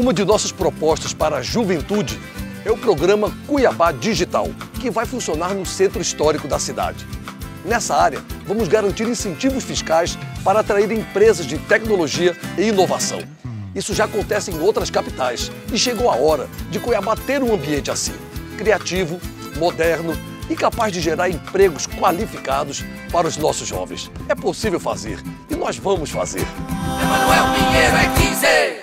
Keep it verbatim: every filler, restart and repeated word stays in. Uma de nossas propostas para a juventude é o programa Cuiabá Digital, que vai funcionar no centro histórico da cidade. Nessa área, vamos garantir incentivos fiscais para atrair empresas de tecnologia e inovação. Isso já acontece em outras capitais e chegou a hora de Cuiabá ter um ambiente assim, criativo, moderno e capaz de gerar empregos qualificados para os nossos jovens. É possível fazer e nós vamos fazer. Emanuel Pinheiro é quinze.